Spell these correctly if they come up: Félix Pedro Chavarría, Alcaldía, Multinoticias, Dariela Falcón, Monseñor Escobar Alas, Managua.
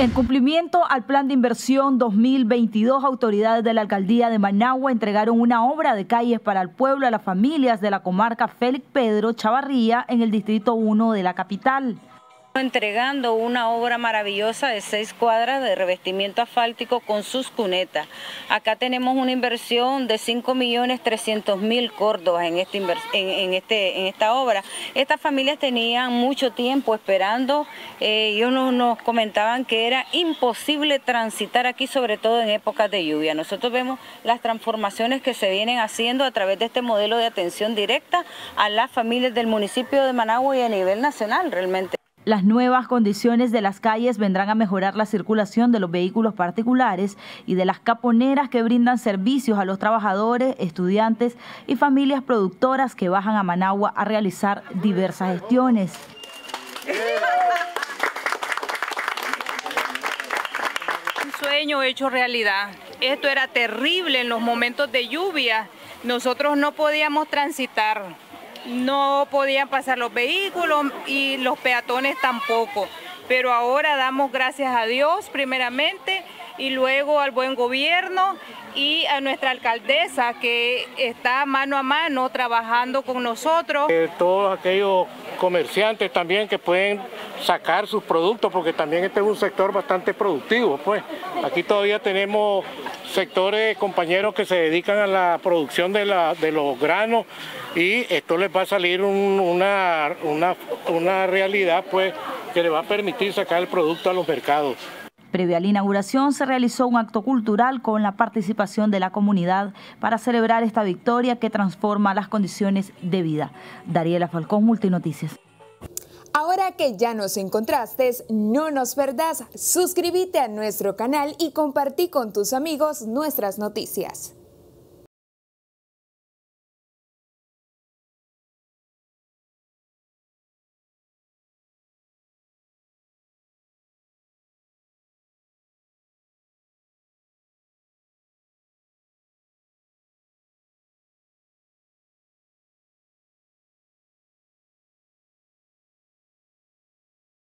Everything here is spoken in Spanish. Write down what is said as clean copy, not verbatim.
En cumplimiento al Plan de Inversión 2022, autoridades de la Alcaldía de Managua entregaron una obra de calles para el pueblo a las familias de la comarca Félix Pedro Chavarría en el Distrito 1 de la capital. Entregando una obra maravillosa de 6 cuadras de revestimiento asfáltico con sus cunetas. Acá tenemos una inversión de 5.300.000 córdobas en esta obra. Estas familias tenían mucho tiempo esperando, ellos nos comentaban que era imposible transitar aquí, sobre todo en épocas de lluvia. Nosotros vemos las transformaciones que se vienen haciendo a través de este modelo de atención directa a las familias del municipio de Managua y a nivel nacional realmente. Las nuevas condiciones de las calles vendrán a mejorar la circulación de los vehículos particulares y de las caponeras que brindan servicios a los trabajadores, estudiantes y familias productoras que bajan a Managua a realizar diversas gestiones. Un sueño hecho realidad. Esto era terrible en los momentos de lluvia. Nosotros no podíamos transitar. No podían pasar los vehículos y los peatones tampoco, pero ahora damos gracias a Dios primeramente y luego al buen gobierno y a nuestra alcaldesa que está mano a mano trabajando con nosotros. Todos aquellos comerciantes también que pueden sacar sus productos, porque también este es un sector bastante productivo, pues. Aquí todavía tenemos sectores, compañeros, que se dedican a la producción de los granos y esto les va a salir una realidad, pues, que les va a permitir sacar el producto a los mercados. Previo a la inauguración se realizó un acto cultural con la participación de la comunidad para celebrar esta victoria que transforma las condiciones de vida. Dariela Falcón, Multinoticias. Ahora que ya nos encontraste, no nos perdás, suscríbete a nuestro canal y compartí con tus amigos nuestras noticias.